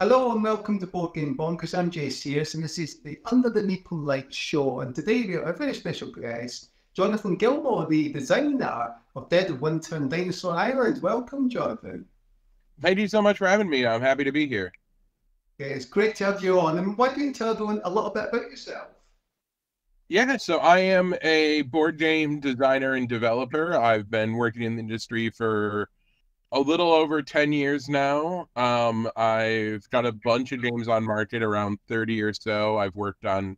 Hello and welcome to Board Game Bonkers. I'm Jay Sears and this is the Under The Meeple Lights show, and today we have a very special guest, Jonathan Gilmour, the designer of Dead of Winter and Dinosaur Island. Welcome, Jonathan. Thank you so much for having me. I'm happy to be here. Yeah, it's great to have you on, and why don't you tell everyone a little bit about yourself? Yeah, so I am a board game designer and developer. I've been working in the industry for a little over 10 years now. I've got a bunch of games on market, around 30 or so. I've worked on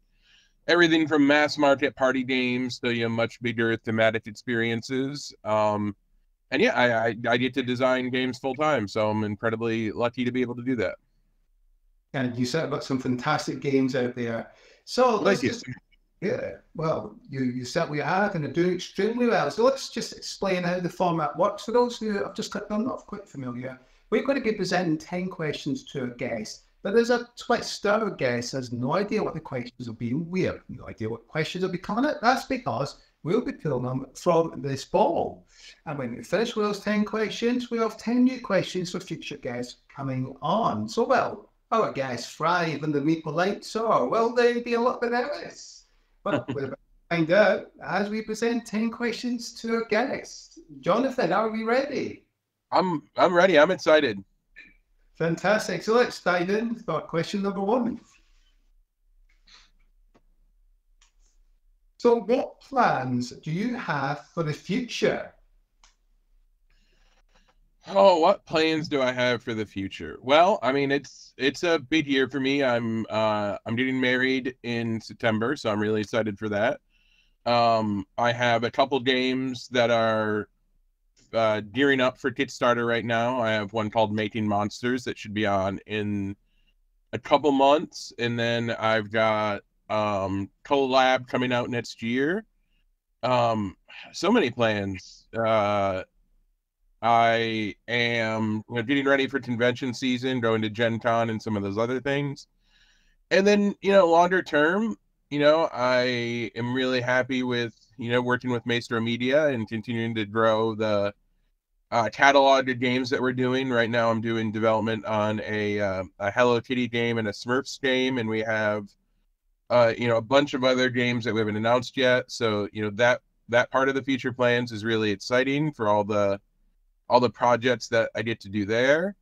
everything from mass market party games to much bigger thematic experiences. And yeah, I get to design games full time, so I'm incredibly lucky to be able to do that. And you said about some fantastic games out there. So let's just, yeah, well, you certainly have, and are doing extremely well. So let's just explain how the format works for those who have just clicked on, not quite familiar. We're going to be presenting 10 questions to a guest, but there's a twist. Our guest has no idea what the questions will be. We have no idea what questions will be coming up. That's because we'll be pulling them from this ball. And when we finish with those 10 questions, we have 10 new questions for future guests coming on. So, well, our guests thrive in the Meeple Lights, so will they be a lot bit nervous? Well, we're about to find out as we present 10 questions to our guests. Jonathan, are we ready? I'm ready. I'm excited. Fantastic. So let's dive in for question number one. So what plans do you have for the future? Oh, what plans do I have for the future? Well, I mean, it's a big year for me. I'm getting married in September, so I'm really excited for that. I have a couple games that are gearing up for Kickstarter right now. I have one called Making Monsters that should be on in a couple months, and then I've got CoLab coming out next year. So many plans. I am getting ready for convention season, going to Gen Con and some of those other things. And then, longer term, I am really happy with, working with Maestro Media and continuing to grow the catalog of games that we're doing. Right now, I'm doing development on a Hello Kitty game and a Smurfs game. And we have, a bunch of other games that we haven't announced yet. So, that part of the future plans is really exciting for all the projects that I get to do there.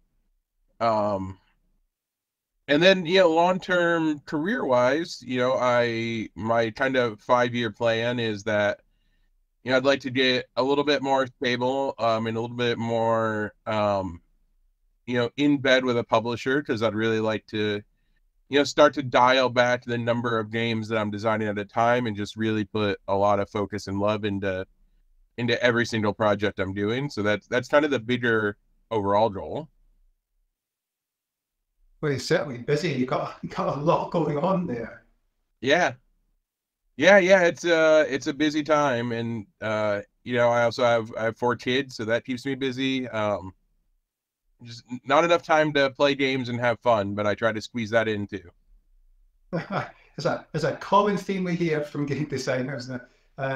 And then, long-term career-wise, my kind of 5-year plan is that, I'd like to get a little bit more stable, and a little bit more, in bed with a publisher, because I'd really like to, start to dial back the number of games that I'm designing at a time and just really put a lot of focus and love into every single project I'm doing. So that's kind of the bigger overall goal. Well, you're certainly busy. You got a lot going on there. Yeah. It's a busy time, and I also have 4 kids, so that keeps me busy. Just not enough time to play games and have fun, but I try to squeeze that in too. There's a common theme we hear from game designers now.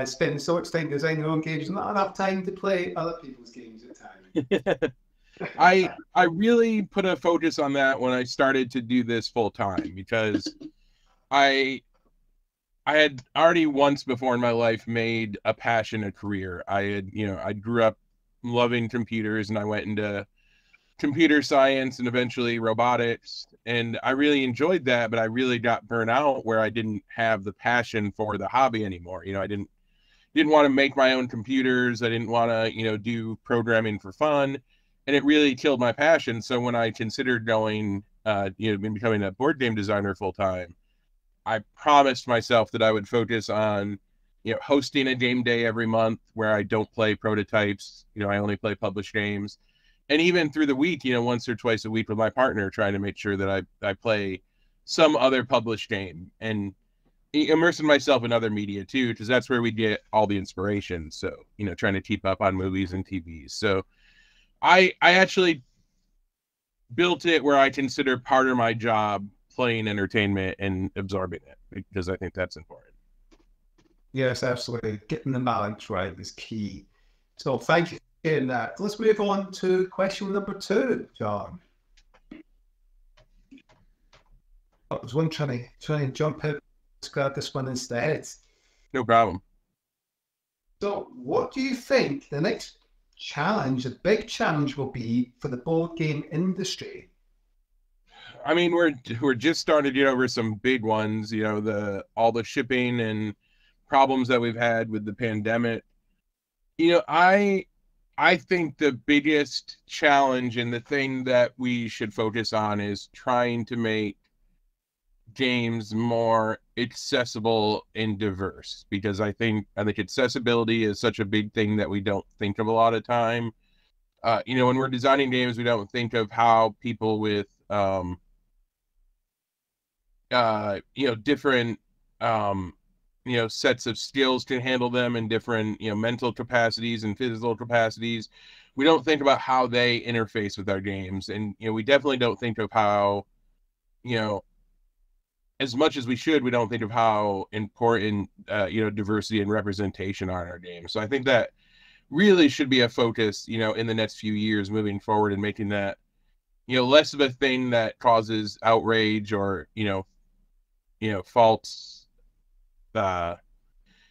Spend so much time designing their own games, not enough time to play other people's games at times. I really put a focus on that when I started to do this full time, because I had already once before in my life made a passion a career. I grew up loving computers, and I went into computer science and eventually robotics, and I really enjoyed that, but I really got burnt out where I didn't have the passion for the hobby anymore. I didn't want to make my own computers. I didn't want to do programming for fun, and it really killed my passion. So when I considered going becoming a board game designer full time, I promised myself that I would focus on hosting a game day every month where I don't play prototypes. I only play published games. And even through the week, once or twice a week with my partner, trying to make sure that I play some other published game, and immersing myself in other media too, because that's where we get all the inspiration. So, trying to keep up on movies and TVs. So I actually built it where I consider part of my job playing entertainment and absorbing it, because I think that's important. Yes, absolutely. Getting the balance right is key. So thank you. In that, let's move on to question number 2, John. was one trying to jump in. Let's grab this one instead. No problem. So what do you think the next challenge, a big challenge, will be for the board game industry? I mean, we're just starting to get over some big ones, you know, all the shipping and problems that we've had with the pandemic. You know, I think the biggest challenge and the thing that we should focus on is trying to make games more accessible and diverse, because I think accessibility is such a big thing that we don't think of a lot of time. You know, when we're designing games, we don't think of how people with you know, different you know, sets of skills can handle them, and different, you know, mental capacities and physical capacities. We don't think about how they interface with our games. And, you know, we definitely don't think of how, you know, as much as we should, we don't think of how important, you know, diversity and representation are in our games. So I think that really should be a focus, you know, in the next few years moving forward, and making that, you know, less of a thing that causes outrage or, you know, false,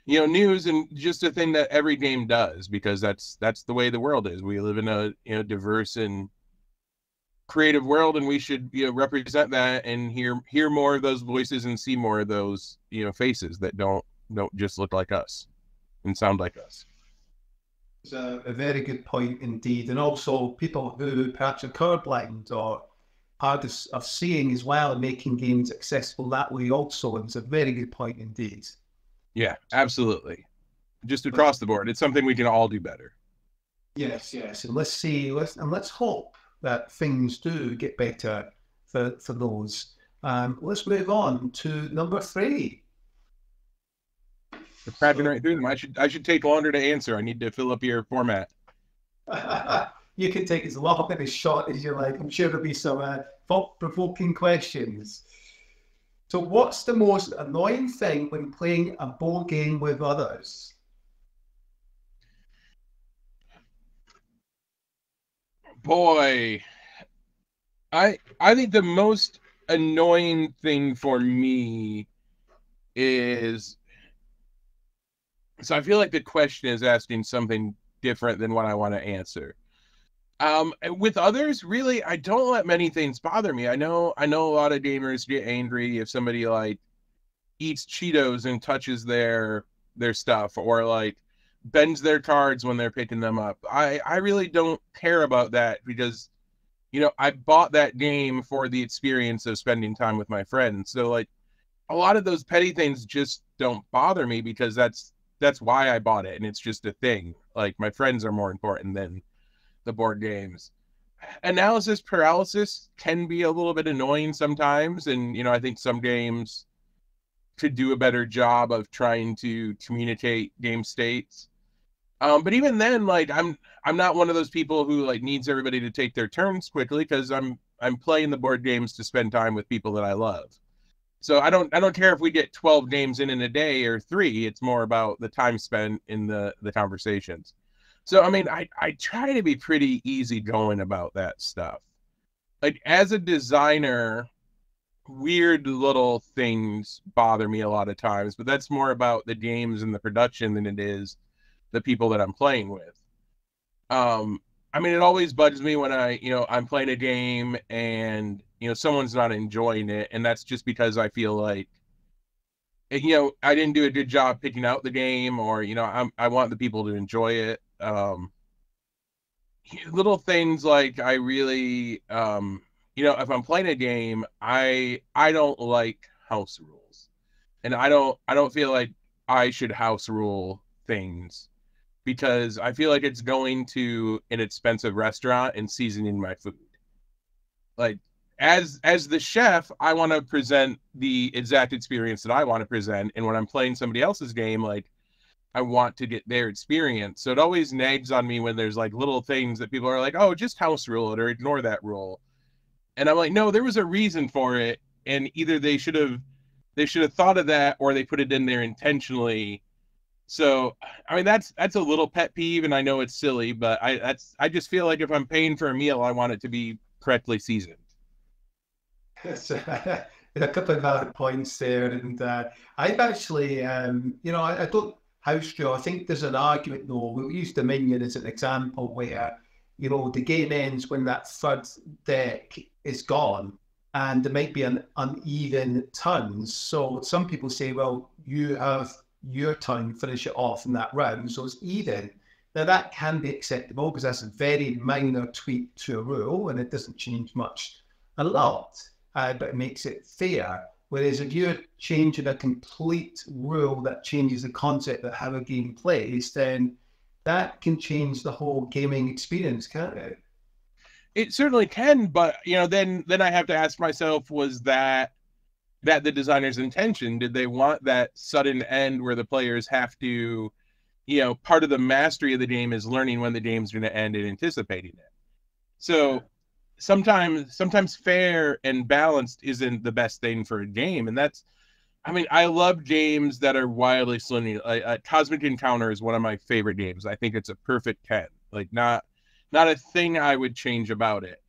you know, news, and just a thing that every game does, because that's the way the world is. We live in a, you know, diverse and creative world, and we should, you know, represent that and hear more of those voices and see more of those, you know, faces that don't just look like us and sound like us. It's a very good point indeed. And also people who perhaps are colorblind or hard of seeing as well, and making games accessible that way also. And it's a very good point indeed. Yeah, absolutely. Just across the board, it's something we can all do better. Yes, yes. And let's see, let's hope that things do get better for those. Let's move on to number 3. We're cracking right through them. I should take longer to answer. I need to fill up your format. You can take as long and as short as you like. I'm sure there'll be some thought-provoking questions. So what's the most annoying thing when playing a board game with others? Boy, I think the most annoying thing for me is... So I feel like the question is asking something different than what I want to answer. With others, really, I don't let many things bother me. I know a lot of gamers get angry if somebody like eats Cheetos and touches their stuff, or like bends their cards when they're picking them up. I really don't care about that, because, you know, I bought that game for the experience of spending time with my friends. So like a lot of those petty things just don't bother me, because that's why I bought it, and it's just a thing. Like, my friends are more important than the board games. Analysis paralysis can be a little bit annoying sometimes, and, you know, I think some games could do a better job of trying to communicate game states. But even then, like, I'm not one of those people who like needs everybody to take their turns quickly, because I'm playing the board games to spend time with people that I love. So I don't care if we get 12 games in a day or 3. It's more about the time spent in the conversations. So, I mean, I try to be pretty easygoing about that stuff. Like, as a designer, weird little things bother me a lot of times, but that's more about the games and the production than it is the people that I'm playing with. I mean, it always bugs me when I'm playing a game and, you know, someone's not enjoying it, and that's just because I feel like, you know, I didn't do a good job picking out the game, or, you know, I want the people to enjoy it. Little things like, I really, you know, if I'm playing a game, I don't like house rules, and I don't feel like I should house rule things, because I feel like it's going to an expensive restaurant and seasoning my food. Like, as the chef, I want to present the exact experience that I want to present, and when I'm playing somebody else's game, like, I want to get their experience. So it always nags on me when there's like little things that people are like, oh, just house rule it, or ignore that rule. And I'm like, no, there was a reason for it. And either they should have thought of that, or they put it in there intentionally. So, I mean, that's a little pet peeve, and I know it's silly, but I just feel like if I'm paying for a meal, I want it to be correctly seasoned. That's a couple of valid points there, and I've actually, I don't house draw. I think there's an argument though. We'll use Dominion as an example where, you know, the game ends when that third deck is gone, and there might be an uneven turn. So some people say, well, you have your turn, finish it off in that round, so it's even. Now that can be acceptable because that's a very minor tweak to a rule and it doesn't change much a lot, but it makes it fair. Whereas if you're changing a complete rule that changes the concept of how a game plays, then that can change the whole gaming experience, can't it? It certainly can, but you know, then I have to ask myself, was that the designer's intention? Did they want that sudden end where the players have to, you know, part of the mastery of the game is learning when the game's going to end and anticipating it. So sometimes fair and balanced isn't the best thing for a game. And that's, I mean, I love games that are wildly slimming. Cosmic Encounter is one of my favorite games. I think it's a perfect 10, like not a thing I would change about it.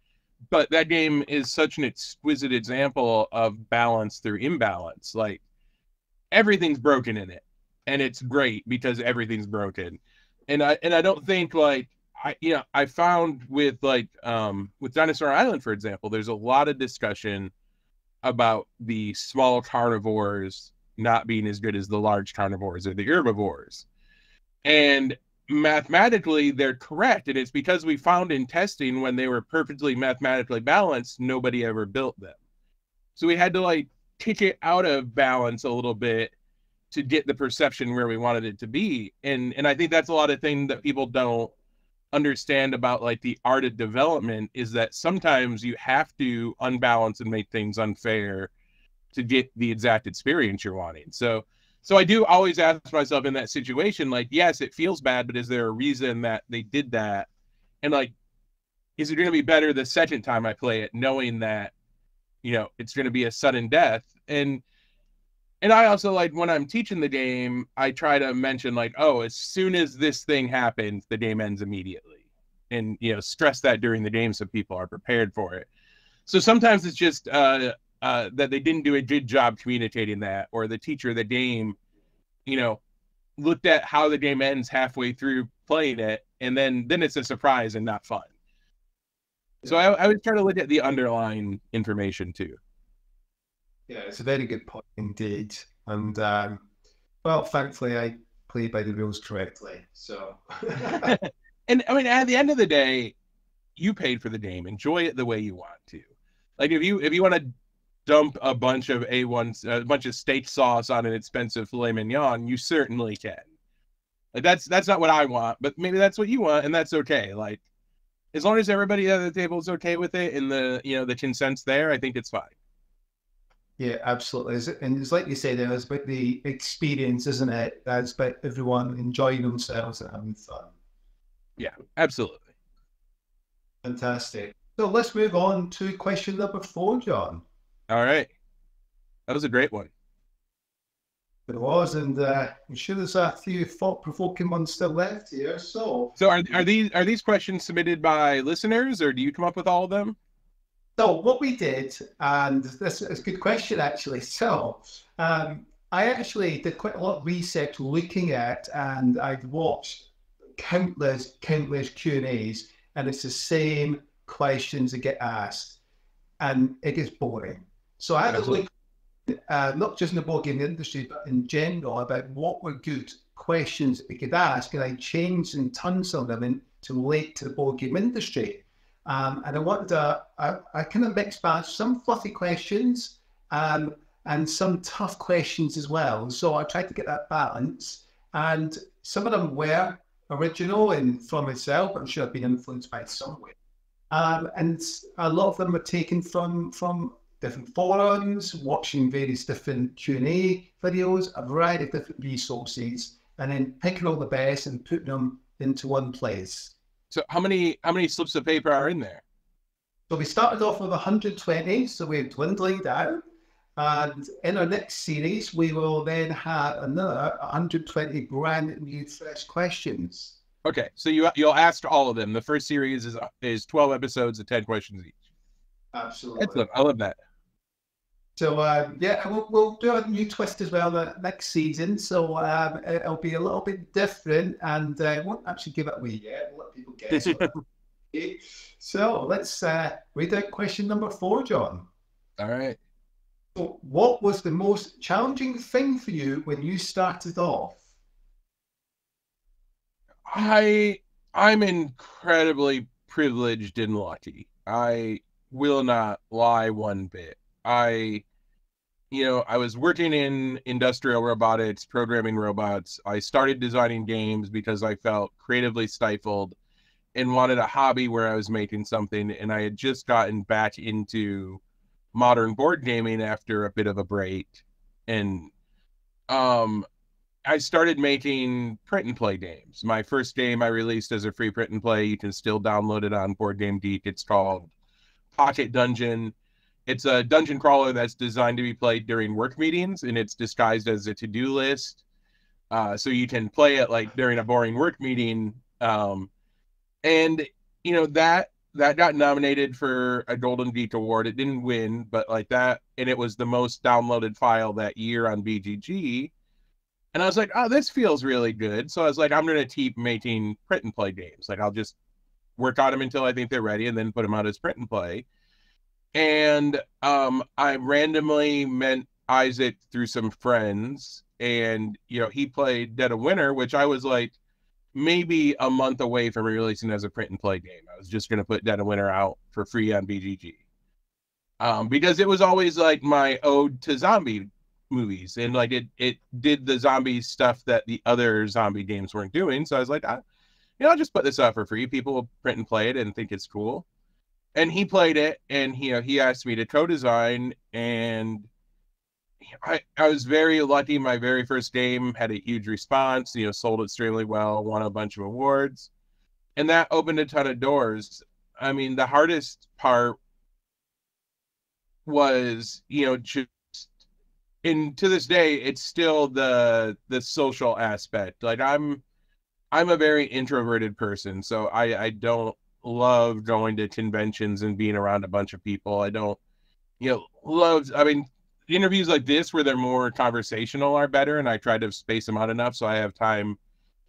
But that game is such an exquisite example of balance through imbalance. Like everything's broken in it. And it's great because everything's broken. And I don't think, like, I found with, like, with Dinosaur Island, for example, there's a lot of discussion about the small carnivores not being as good as the large carnivores or the herbivores. And mathematically, they're correct. And it's because we found in testing when they were perfectly mathematically balanced, nobody ever built them. So we had to, like, kick it out of balance a little bit to get the perception where we wanted it to be. And I think that's a lot of things that people don't understand about, like, the art of development, is that sometimes you have to unbalance and make things unfair to get the exact experience you're wanting. So I do always ask myself in that situation, like, yes, it feels bad, but is there a reason that they did that? And, like, is it going to be better the second time I play it, knowing that, you know, it's going to be a sudden death? And I also, like, when I'm teaching the game, I try to mention, like, oh, as soon as this thing happens, the game ends immediately. And, you know, stress that during the game so people are prepared for it. So sometimes it's just that they didn't do a good job communicating that, or the teacher of the game, you know, looked at how the game ends halfway through playing it, and then it's a surprise and not fun. So I would try to look at the underlying information, too. Yeah, it's a very good point indeed. And, well, thankfully, I play by the rules correctly. So, and I mean, at the end of the day, you paid for the game. Enjoy it the way you want to. Like, if you want to dump a bunch of steak sauce on an expensive filet mignon, you certainly can. Like, that's not what I want, but maybe that's what you want, and that's okay. Like, as long as everybody at the table is okay with it, and the consent's there, I think it's fine. Yeah, absolutely. And it's like you say there, it's about the experience, isn't it? That's about everyone enjoying themselves and having fun. Yeah, absolutely. Fantastic. So let's move on to question number 4, John. All right. That was a great one. It was, and I'm sure there's a few thought-provoking ones still left here. So are these questions submitted by listeners, or do you come up with all of them? So what we did, and this is a good question actually, so I actually did quite a lot of research looking at, and I've watched countless Q&As, and it's the same questions that get asked, and it is boring. So I had to look, not just in the board game industry, but in general, about what were good questions that we could ask, and I changed and turned some of them in to relate to the board game industry. And I wanted a kind of mixed batch, some fluffy questions and some tough questions as well. So I tried to get that balance. And some of them were original and from myself. I'm sure I've been influenced by it somewhere. And a lot of them were taken from different forums, watching various different Q&A videos, a variety of different resources, and then picking all the best and putting them into one place. So how many slips of paper are in there? So we started off with 120, so we're dwindling down. And in our next series, we will then have another 120 brand new fresh questions. Okay, so you'll ask all of them. The first series is 12 episodes of 10 questions each. Absolutely. Excellent. I love that. So yeah, we'll do a new twist as well next season. So it'll be a little bit different, and I won't actually give it away yet. We'll let people guess. Okay. So let's read out question number 4, John. All right. So what was the most challenging thing for you when you started off? I'm incredibly privileged and lucky. I will not lie one bit. I was working in industrial robotics, programming robots. I started designing games because I felt creatively stifled and wanted a hobby where I was making something. And I had just gotten back into modern board gaming after a bit of a break. And I started making print and play games. My first game I released as a free print and play. You can still download it on Board Game Geek. It's called Pocket Dungeon. It's a dungeon crawler that's designed to be played during work meetings, and it's disguised as a to-do list. So you can play it like during a boring work meeting. And you know, that got nominated for a Golden Geek Award. It didn't win, but like that, and it was the most downloaded file that year on BGG. And I was like, oh, this feels really good. So I was like, I'm going to keep making print and play games. Like I'll just work on them until I think they're ready and then put them out as print and play. And I randomly met Isaac through some friends, and you know, he played Dead of Winter, which I was like maybe a month away from releasing as a print and play game. I was just going to put Dead of Winter out for free on BGG, because it was always like my ode to zombie movies, and like it did the zombie stuff that the other zombie games weren't doing. So I was like, I'll just put this out for free. People will print and play it and think it's cool. And he played it, and he asked me to co-design, and I was very lucky. My very first game had a huge response, sold extremely well, won a bunch of awards, and that opened a ton of doors. I mean, the hardest part was, just, and to this day, it's still the social aspect. Like I'm a very introverted person, so I don't love going to conventions and being around a bunch of people. I don't, I mean, interviews like this where they're more conversational are better, and I try to space them out enough so I have time,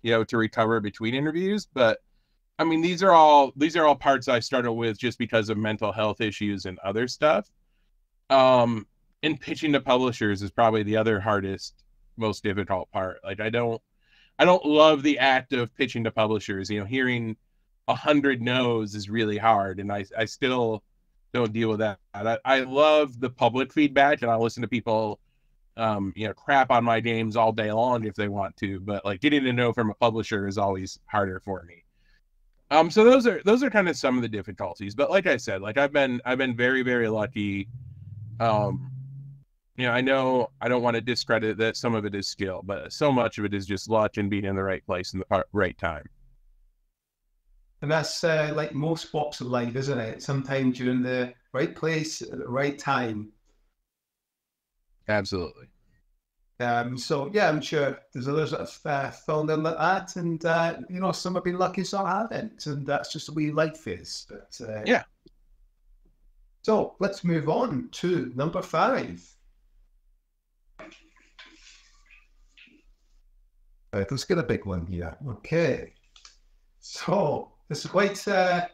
to recover between interviews. But I mean, these are all parts I started with just because of mental health issues and other stuff. And pitching to publishers is probably the other hardest, most difficult part. Like I don't love the act of pitching to publishers. Hearing 100 no's is really hard, and I still don't deal with that. I love the public feedback, and I listen to people crap on my games all day long if they want to, but like getting a no from a publisher is always harder for me. So those are kind of some of the difficulties. But like I said, like I've been very, very lucky. I know I don't want to discredit that some of it is skill, but so much of it is just luck and being in the right place in the right time. And that's like most walks of life, isn't it? Sometimes you're in the right place at the right time. Absolutely. So, yeah, I'm sure there's others that have filled in like that. And, some have been lucky, some haven't. And that's just the way life is. But, yeah. So let's move on to number 5. Right, let's get a big one here. Okay. So this is quite, I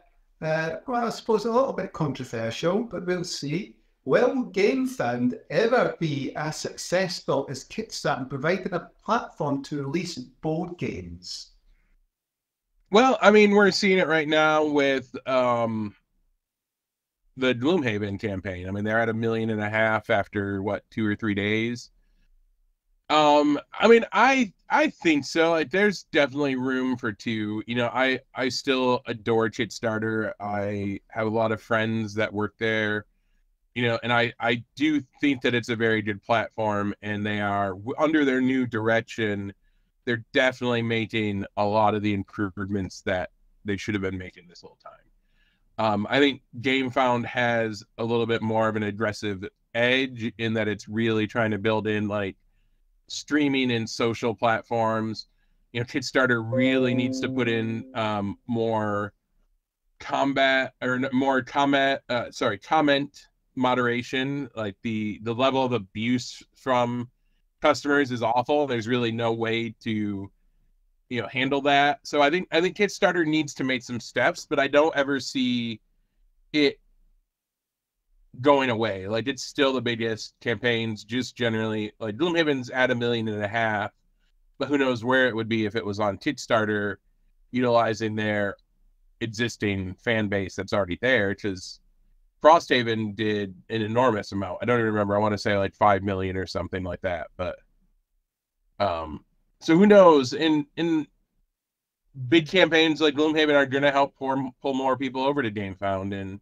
suppose, a little bit controversial, but we'll see. Will GameFound ever be as successful as Kickstarter, providing a platform to release board games? Well, I mean, we're seeing it right now with the Gloomhaven campaign. I mean, they're at 1.5 million after, what, 2 or 3 days? I mean, I think so. Like, there's definitely room for 2. I still adore Kickstarter. I have a lot of friends that work there, and I do think that it's a very good platform, and they are, under their new direction, they're definitely making a lot of the improvements that they should have been making this whole time. I think GameFound has a little bit more of an aggressive edge in that it's really trying to build in, like, streaming and social platforms. Kickstarter really needs to put in more combat or more comment moderation. Like the level of abuse from customers is awful. There's really no way to, you know, handle that. So I think Kickstarter needs to make some steps, but I don't ever see it going away. Like, it's still the biggest campaigns, just generally. Like, Gloomhaven's at $1.5 million, but who knows where it would be if it was on Kickstarter, utilizing their existing fan base that's already there, which is Frosthaven did an enormous amount. I don't even remember. I want to say like 5 million or something like that. But so who knows? In big campaigns like Gloomhaven are going to help pull more people over to GameFound. And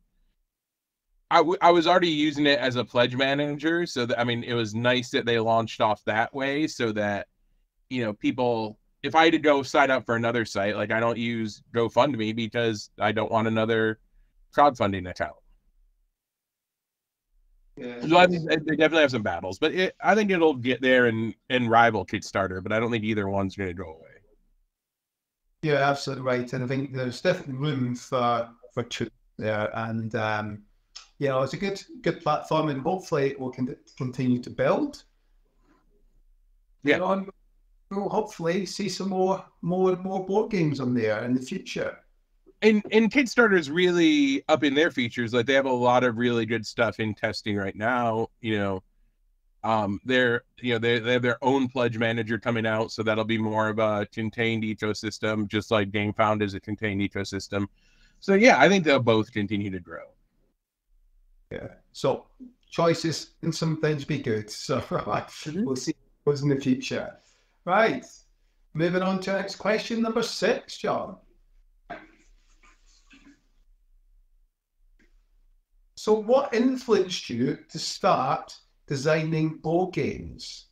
I was already using it as a pledge manager. So, that, I mean, it was nice that they launched off that way so that, you know, people... If I had to go sign up for another site, like, I don't use GoFundMe because I don't want another crowdfunding account. Yeah, so I think they definitely have some battles, but I think it'll get there and rival Kickstarter, but I don't think either one's going to go away. You're absolutely right, and I think there's definitely room for truth there, and yeah, it's a good platform, and hopefully it will continue to build. Yeah. We'll hopefully see some more board games on there in the future. And Kickstarter's really upping their features. Like, they have a lot of really good stuff in testing right now. You know, they have their own pledge manager coming out, so that'll be more of a contained ecosystem, just like GameFound is a contained ecosystem. So yeah, I think they'll both continue to grow. Yeah. So choices can sometimes be good. So we'll see what's in the future. Right, moving on to our next question, number 6, John. So what influenced you to start designing board games?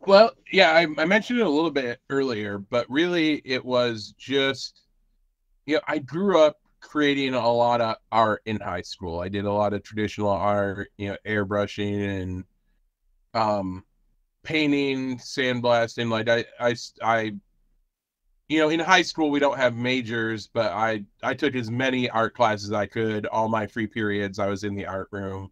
Well, yeah, I mentioned it a little bit earlier, but really it was just, you know, I grew up creating a lot of art in high school. I did a lot of traditional art, you know, airbrushing and, painting, sandblasting. Like I you know, in high school we don't have majors, but I took as many art classes as I could. All my free periods I was in the art room.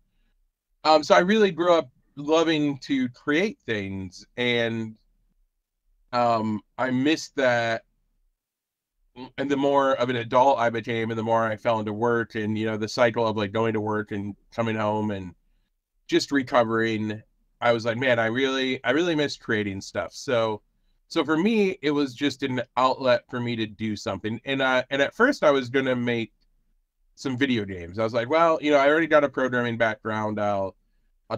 So I really grew up loving to create things, and I missed that. And the more of an adult I became, and the more I fell into work, and, you know, the cycle of like going to work and coming home and just recovering, I was like, man, I really miss creating stuff. So for me, it was just an outlet for me to do something. And at first I was going to make some video games. I was like, well, you know, I already got a programming background. I'll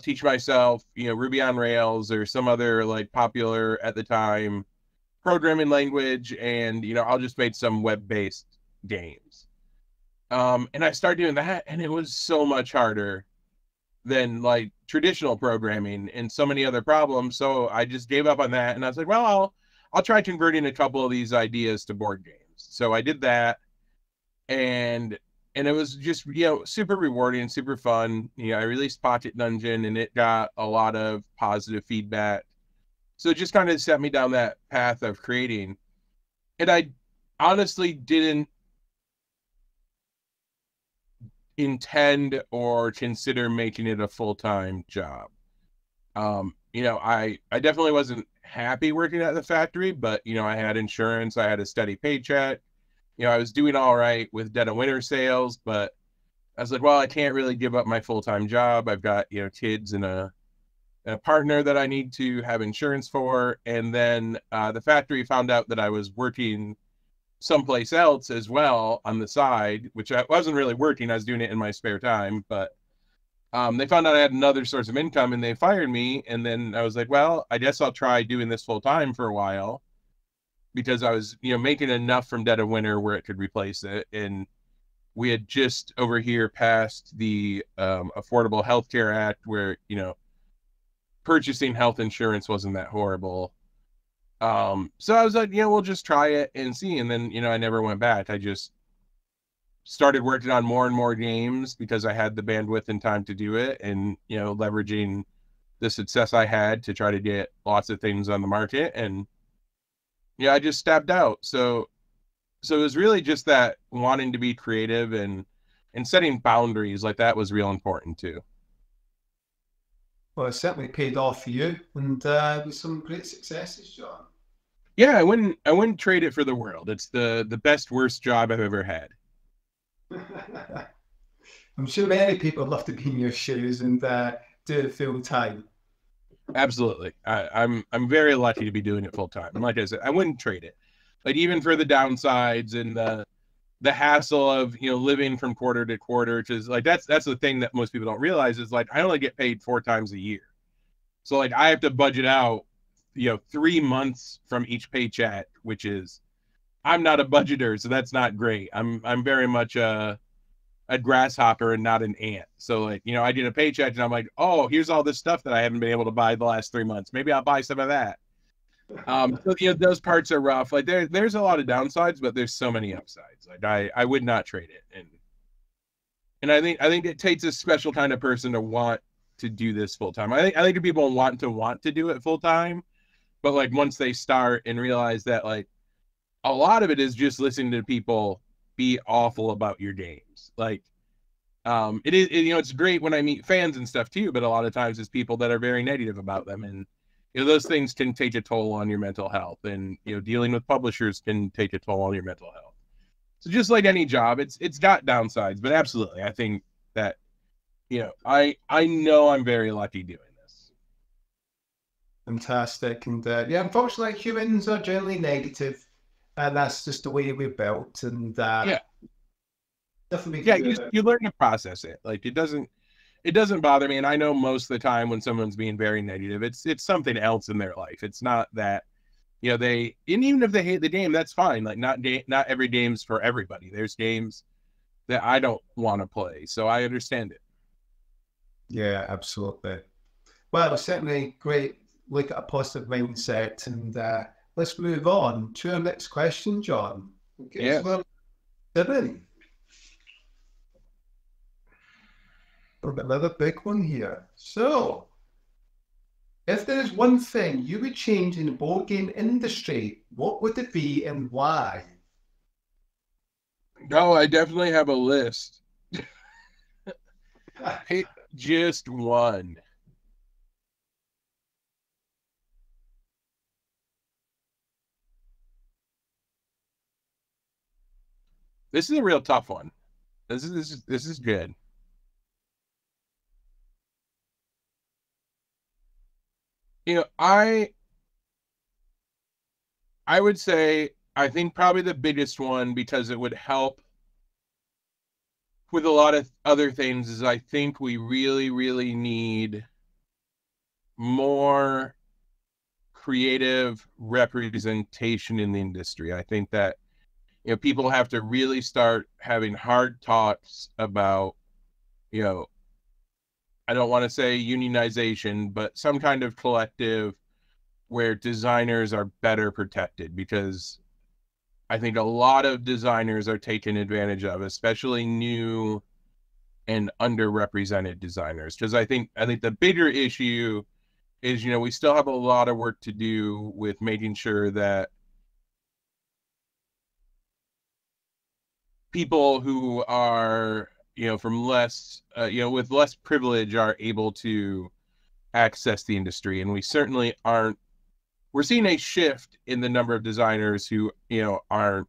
teach myself, you know, Ruby on Rails or some other like popular at the time programming language. And, you know, I'll just make some web-based games. And I started doing that, and it was so much harder than like traditional programming and so many other problems. So I just gave up on that, and I was like, well, I'll try converting a couple of these ideas to board games. So I did that, and it was just, you know, super rewarding, super fun. You know, I released Pocket Dungeon, and it got a lot of positive feedback. So it just kind of set me down that path of creating. And I honestly didn't intend or consider making it a full-time job. You know, I definitely wasn't happy working at the factory, but, you know, I had insurance, I had a steady paycheck, you know, I was doing all right with Dead of Winter sales, but I was like, well, I can't really give up my full-time job. I've got, you know, kids and a partner that I need to have insurance for. And then the factory found out that I was working someplace else as well on the side, which I wasn't really working. I was doing it in my spare time, but they found out I had another source of income, and they fired me. And then I was like, well, I guess I'll try doing this full time for a while, because I was, you know, making enough from Dead of Winter where it could replace it. And we had just over here passed the Affordable Healthcare Act, where, you know, purchasing health insurance wasn't that horrible. So I was like, you know, we'll just try it and see. And then, you know, I never went back. I just started working on more and more games because I had the bandwidth and time to do it, and, you know, leveraging the success I had to try to get lots of things on the market. And yeah, I just stabbed out. So it was really just that wanting to be creative, and and setting boundaries like that was real important too. Well, it certainly paid off for you, and with some great successes, John. Yeah, I wouldn't trade it for the world. It's the best, worst job I've ever had. I'm sure many people love to be in your shoes and do it full time. Absolutely. I'm very lucky to be doing it full time. And like I said, I wouldn't trade it. Like, even for the downsides and the hassle of, you know, living from quarter to quarter, which is like, that's the thing that most people don't realize is, like, I only get paid 4 times a year. So, like, I have to budget out, you know, 3 months from each paycheck, which is, I'm not a budgeter, so that's not great. I'm very much a grasshopper and not an ant. So, like, you know, I did a paycheck and I'm like, oh, here's all this stuff that I haven't been able to buy the last 3 months. Maybe I'll buy some of that. So, you know, those parts are rough. Like, there's a lot of downsides, but there's so many upsides. Like, I would not trade it. And I think it takes a special kind of person to want to do this full time. I think people want to do it full time, but, like, once they start and realize that, like, a lot of it is just listening to people be awful about your games. Like, you know, it's great when I meet fans and stuff too, but a lot of times it's people that are very negative about them, and, you know, those things can take a toll on your mental health, and, you know, dealing with publishers can take a toll on your mental health. So, just like any job, it's got downsides, but absolutely, I think that, you know, I know I'm very lucky doing this. Fantastic. And yeah, unfortunately, humans are generally negative. And that's just the way we're built, and yeah, you learn to process it. Like, it doesn't bother me, and I know most of the time when someone's being very negative, it's something else in their life. It's not that, you know, and even if they hate the game, that's fine. Like, not every game's for everybody. There's games that I don't want to play, so I understand it. Yeah, absolutely. Well, certainly great. Look at a positive mindset, and. Let's move on to our next question, John. Okay, yeah. So, another big one here. So, if there is one thing you would change in the board game industry, what would it be and why? No, I definitely have a list. Just one. This is a real tough one. This is good. You know, I would say, I think probably the biggest one, because it would help with a lot of other things, is I think we really, really need more creative representation in the industry. I think that, you know, people have to really start having hard talks about, you know, I don't want to say unionization, but some kind of collective where designers are better protected, because I think a lot of designers are taken advantage of, especially new and underrepresented designers. Because I think the bigger issue is, you know, we still have a lot of work to do with making sure that people who are, you know, from less, you know, with less privilege are able to access the industry. And we certainly aren't, we're seeing a shift in the number of designers who, you know, aren't,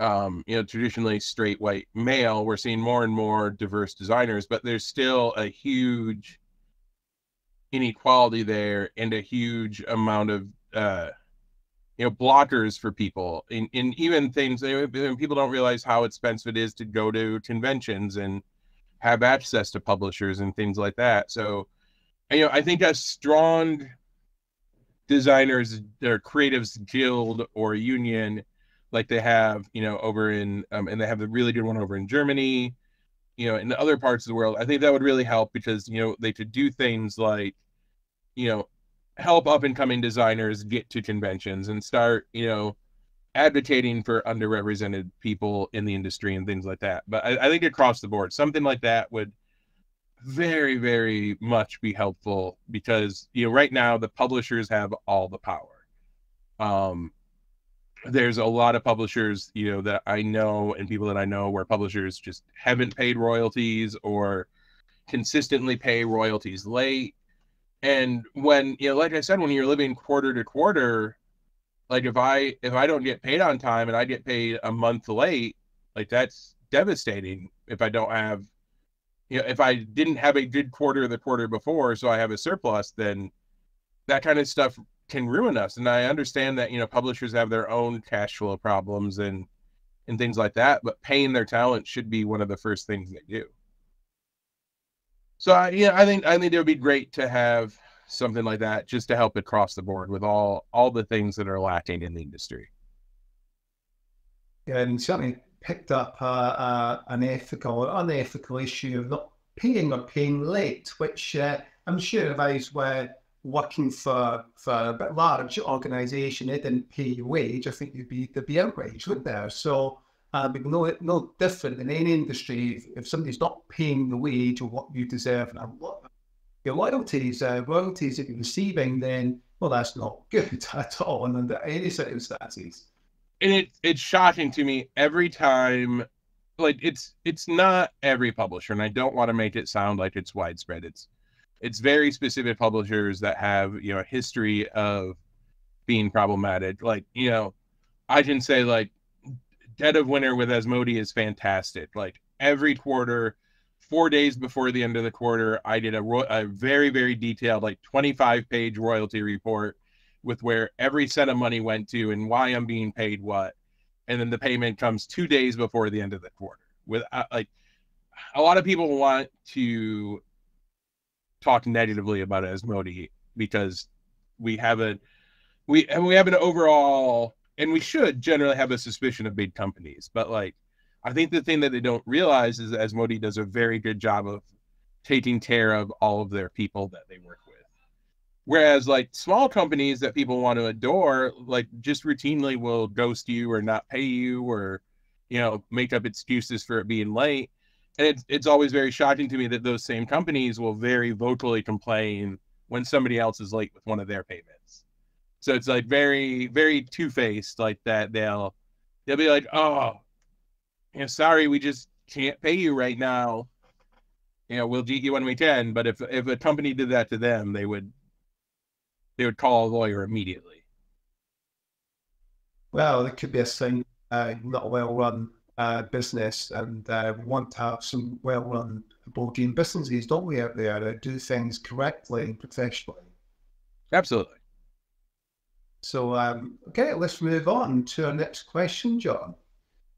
you know, traditionally straight white male. We're seeing more and more diverse designers, but there's still a huge inequality there and a huge amount of, you know, blockers for people, in even things, people don't realize how expensive it is to go to conventions and have access to publishers and things like that. So, you know, I think a strong designers or creatives guild or union, like they have, you know, over in, and they have a really good one over in Germany, you know, in other parts of the world, I think that would really help, because, you know, they could do things like, you know, help up-and-coming designers get to conventions and start, you know, advocating for underrepresented people in the industry and things like that. But I think across the board, something like that would very, very much be helpful, because, you know, right now the publishers have all the power. there's a lot of publishers, you know, that I know and people that I know where publishers just haven't paid royalties or consistently pay royalties late. And when, you know, like I said, when you're living quarter to quarter, like if I don't get paid on time and I get paid a month late, like that's devastating. If I don't have, you know, if I didn't have a good quarter the quarter before, so I have a surplus, then that kind of stuff can ruin us. And I understand that, you know, publishers have their own cash flow problems and things like that, but paying their talent should be one of the first things they do. So I think it would be great to have something like that just to help across the board with all the things that are lacking in the industry. Yeah, and certainly picked up an ethical or unethical issue of not paying or paying late, which I'm sure if I was working for a bit large organisation, it didn't pay your wage, I think there'd be outrage, wouldn't there? So it'd be no different in any industry if somebody's not paying the wage or what you deserve and your royalties that you're receiving, then well, that's not good at all and under any circumstances. And it's shocking to me every time. Like it's not every publisher, and I don't want to make it sound like it's widespread. It's very specific publishers that have, you know, a history of being problematic. Like, you know, I can say like Dead of Winter with Asmodee is fantastic. Like every quarter, 4 days before the end of the quarter, I did a very, very detailed, like 25-page royalty report with where every cent of money went to and why I'm being paid what. And then the payment comes 2 days before the end of the quarter. With like a lot of people want to talk negatively about Asmodee because we have an overall, and we should generally have a suspicion of big companies, but like I think the thing that they don't realize is that Asmodee does a very good job of taking care of all of their people that they work with. Whereas like small companies that people want to adore, like just routinely will ghost you or not pay you or, you know, make up excuses for it being late. And it's always very shocking to me that those same companies will very vocally complain when somebody else is late with one of their payments. So it's like very, very two-faced like that. They'll be like, oh, you know, sorry, we just can't pay you right now. You know, we'll get you when we can. But if a company did that to them, they would call a lawyer immediately. Well, it could be a sign not a well-run business, and we want to have some well-run board game businesses, don't we, out there that do things correctly and professionally. Absolutely. So, okay, let's move on to our next question, John.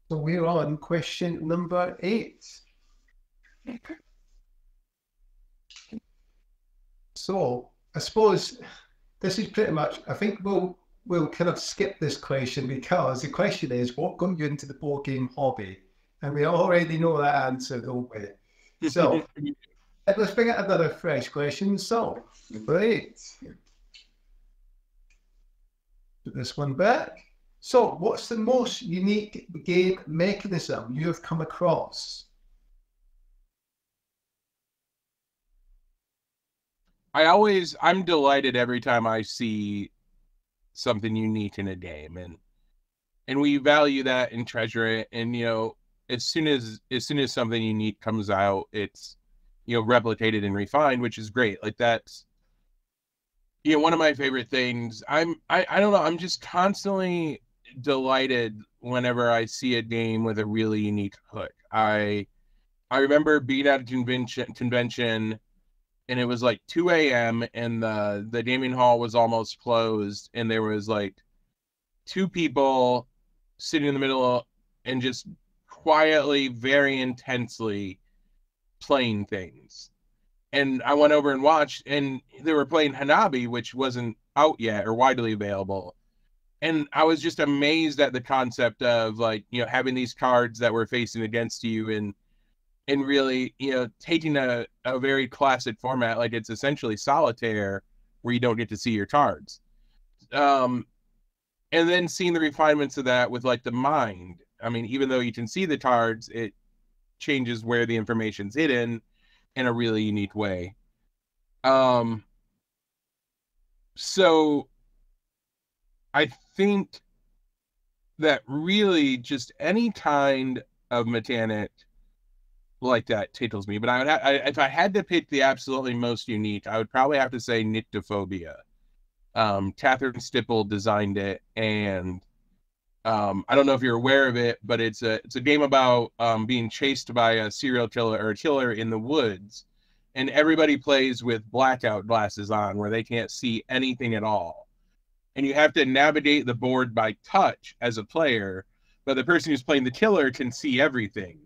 So we're on question number 8. So I suppose this is pretty much, I think we'll kind of skip this question because the question is, what got you into the board game hobby? And we already know that answer, don't we? So let's bring out another fresh question. So, great. Put this one back. So what's the most unique game mechanism you have come across? I'm delighted every time I see something unique in a game, and we value that and treasure it. And, you know, as soon as something unique comes out, it's, you know, replicated and refined, which is great. Like that's, you know, one of my favorite things. I don't know. I'm just constantly delighted whenever I see a game with a really unique hook. I remember being at a convention and it was like 2 a.m. and the gaming hall was almost closed. And there was like 2 people sitting in the middle and just quietly, very intensely playing things. And I went over and watched, and they were playing Hanabi, which wasn't out yet or widely available. And I was just amazed at the concept of, like, you know, having these cards that were facing against you and really, you know, taking a very classic format, like it's essentially solitaire where you don't get to see your cards. And then seeing the refinements of that with, like, The Mind. I mean, even though you can see the cards, it changes where the information's hidden in a really unique way. So I think that really just any kind of mechanic like that tickles me. But I would, if I had to pick the absolutely most unique, I would probably have to say Nyctophobia. Catherine Stipple designed it, and I don't know if you're aware of it, but it's a game about being chased by a serial killer or a killer in the woods, and everybody plays with blackout glasses on where they can't see anything at all. And you have to navigate the board by touch as a player, but the person who's playing the killer can see everything.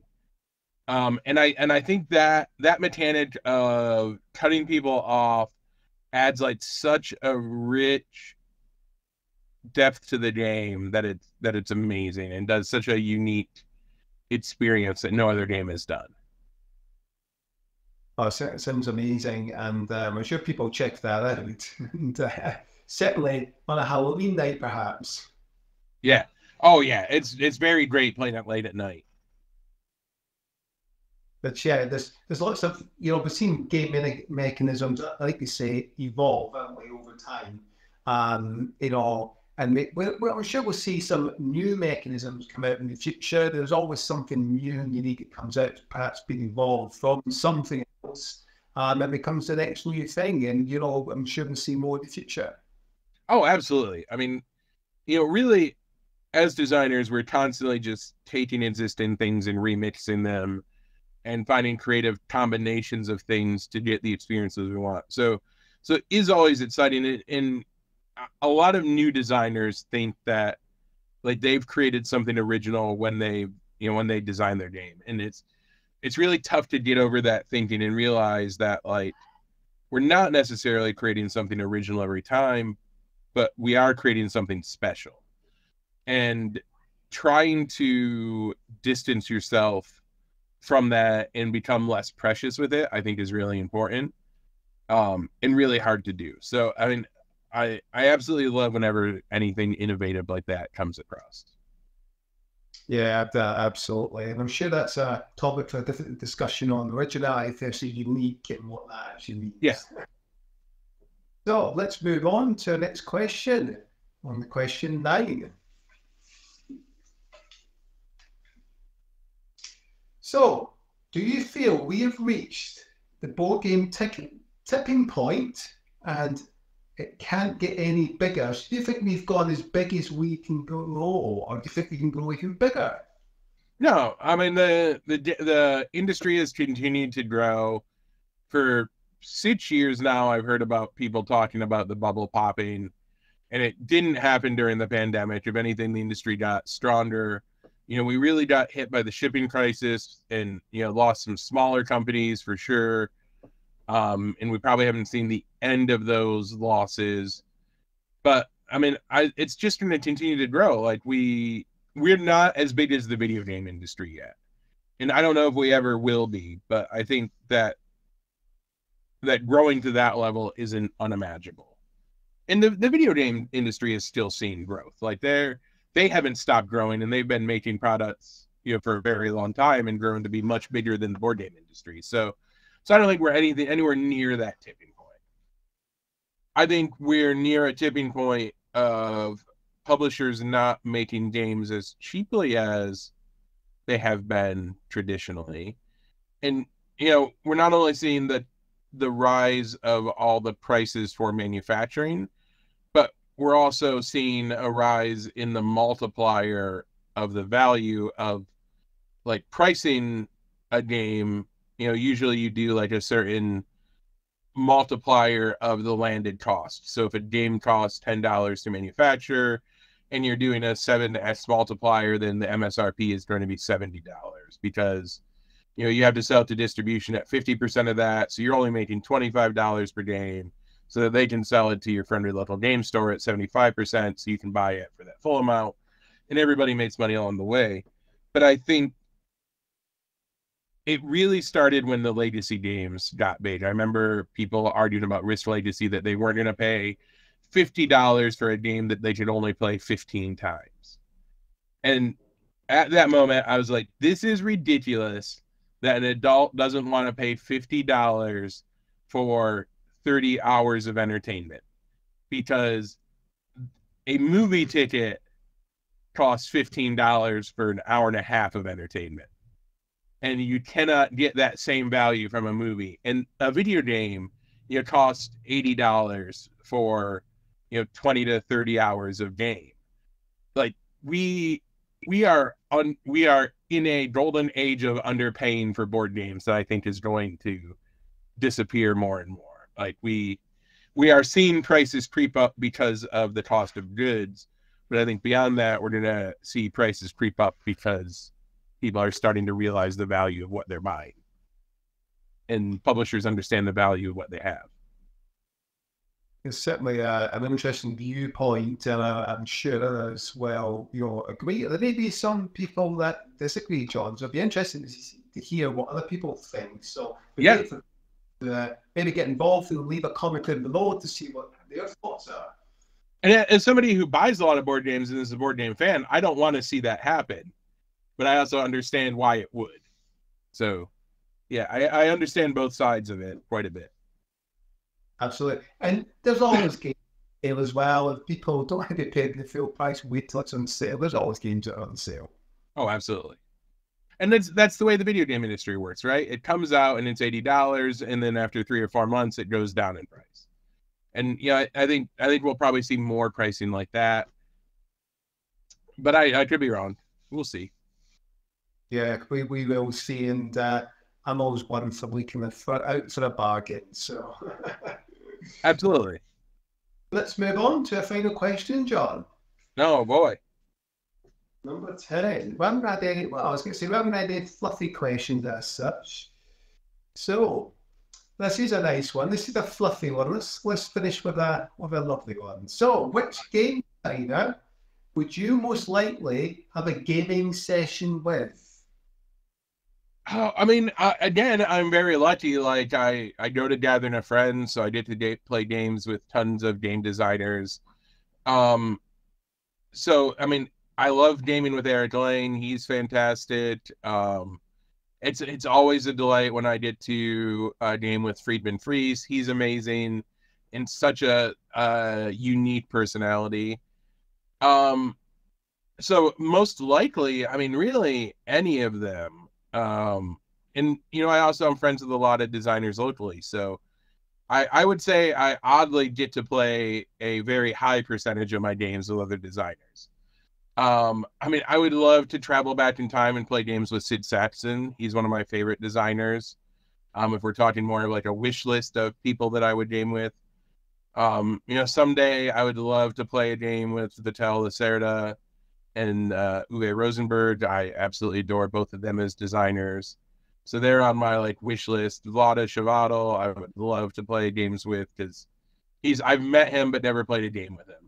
And I think that that mechanic of cutting people off adds like such a rich depth to the game that it's amazing and does such a unique experience that no other game has done. Oh, it sounds amazing, and I'm sure people check that out. And, certainly on a Halloween night, perhaps. Yeah. Oh, yeah. It's very great playing it late at night. But yeah, there's lots of, we've seen game mechanisms, like you say, evolve over time, and I'm sure we'll see some new mechanisms come out in the future. There's always something new and unique that comes out, perhaps been evolved from something else, and becomes the next new thing. And, I'm sure we'll see more in the future. Oh, absolutely. I mean, really, as designers, we're constantly just taking existing things and remixing them, and finding creative combinations of things to get the experiences we want. So it is always exciting. And a lot of new designers think that like they've created something original when they, when they design their game. And it's really tough to get over that thinking and realize that like, we're not necessarily creating something original every time, but we are creating something special. And trying to distance yourself from that and become less precious with it, I think is really important, and really hard to do. So, I mean, I absolutely love whenever anything innovative like that comes across. Yeah, absolutely. And I'm sure that's a topic for a different discussion on originality versus unique and what that actually means. Yeah. So let's move on to our next question, on the question 9. So, do you feel we have reached the board game tipping point and it can't get any bigger? So do you think we've gone as big as we can go, or do you think we can go even bigger? No, I mean, the industry has continued to grow. For 6 years now, I've heard about people talking about the bubble popping, and it didn't happen during the pandemic. If anything, the industry got stronger. We really got hit by the shipping crisis and, lost some smaller companies for sure. And we probably haven't seen the end of those losses. But, I mean, it's just going to continue to grow. Like, we're not as big as the video game industry yet. And I don't know if we ever will be, but I think that growing to that level isn't unimaginable. And the video game industry is still seeing growth. Like, they haven't stopped growing, and they've been making products, for a very long time and grown to be much bigger than the board game industry. So I don't think we're anywhere near that tipping point. I think we're near a tipping point of publishers not making games as cheaply as they have been traditionally. And, we're not only seeing the rise of all the prices for manufacturing, we're also seeing a rise in the multiplier of the value of like pricing a game. Usually you do like a certain multiplier of the landed cost. So if a game costs $10 to manufacture and you're doing a 7x multiplier, then the MSRP is going to be $70 because, you have to sell to distribution at 50% of that. So you're only making $25 per game, so that they can sell it to your friendly local game store at 75%, so you can buy it for that full amount, and everybody makes money along the way. But I think it really started when the legacy games got big. I remember people arguing about Risk Legacy that they weren't going to pay $50 for a game that they could only play 15 times. And at that moment, I was like, this is ridiculous that an adult doesn't want to pay $50 for 30 hours of entertainment, because a movie ticket costs $15 for an hour and a half of entertainment. And you cannot get that same value from a movie. And a video game, you know, costs $80 for, you know, 20 to 30 hours of game. Like, we are in a golden age of underpaying for board games that I think is going to disappear more and more. Like, we are seeing prices creep up because of the cost of goods, but I think beyond that, we're gonna see prices creep up because people are starting to realize the value of what they're buying, and publishers understand the value of what they have. It's certainly an interesting viewpoint, and I'm sure as well you'll agree. There may be some people that disagree, John, so it'd be interesting to hear what other people think. So yeah, maybe get involved and leave a comment below to see what their thoughts are. And as somebody who buys a lot of board games and is a board game fan, I don't want to see that happen, but I also understand why it would. So yeah, I understand both sides of it quite a bit. Absolutely. And there's always games sale as well. If people don't have to pay the full price, wait till it's on sale. There's always games that are on sale. Oh, absolutely. And that's the way the video game industry works, right? It comes out and it's $80, and then after 3 or 4 months, it goes down in price. And yeah, you know, I think we'll probably see more pricing like that. But I could be wrong. We'll see. Yeah, we will see. And I'm always one for leaking the foot out for a bargain. So absolutely. Let's move on to a final question, John. No, boy. Number 10. We haven't added fluffy questions as such. So this is a nice one. This is a fluffy one. Let's finish with a lovely one. So, which game designer would you most likely have a gaming session with? Oh, I mean, again, I'm very lucky. Like, I go to Gathering of Friends, so I get to play games with tons of game designers. So, I mean, I love gaming with Eric Lane. He's fantastic. It's always a delight when I get to game with Friedman Fries. He's amazing and such a unique personality. So most likely, I mean, really any of them. And you know, I also am friends with a lot of designers locally, so I would say I oddly get to play a very high percentage of my games with other designers. I mean, I would love to travel back in time and play games with Sid Sackson. He's one of my favorite designers. If we're talking more of like a wish list of people that I would game with, you know, someday I would love to play a game with Vital Lacerda and Uwe Rosenberg. I absolutely adore both of them as designers. So they're on my like wish list. Vlada Shivadl, I would love to play games with, because I've met him but never played a game with him.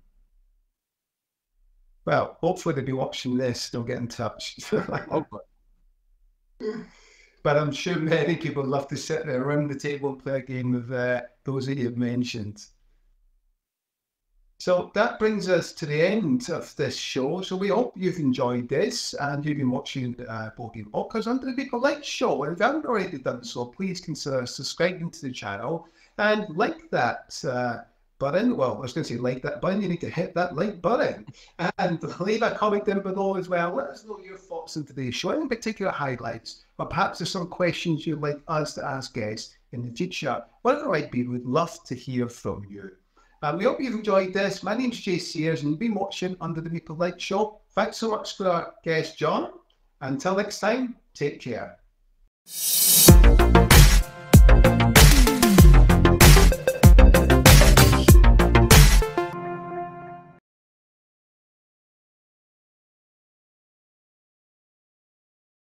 Well, hopefully they'll be watching this, don't get in touch. Hopefully. But I'm sure many people love to sit there around the table and play a game with those that you've mentioned. So that brings us to the end of this show. So we hope you've enjoyed this and you've been watching Board Game Bonkers Under the Meeple Lights show. And if you haven't already done so, please consider subscribing to the channel and like that button. Well, I was going to say like that button. You need to hit that like button and leave a comment down below as well. Let us know your thoughts on today's show, any particular highlights, or perhaps there's some questions you'd like us to ask guests in the future. Whatever it might be, we'd love to hear from you. We hope you've enjoyed this. My name's Jay Sears, and you've been watching Under the Meeple Lights show. Thanks so much for our guest, John. Until next time, take care.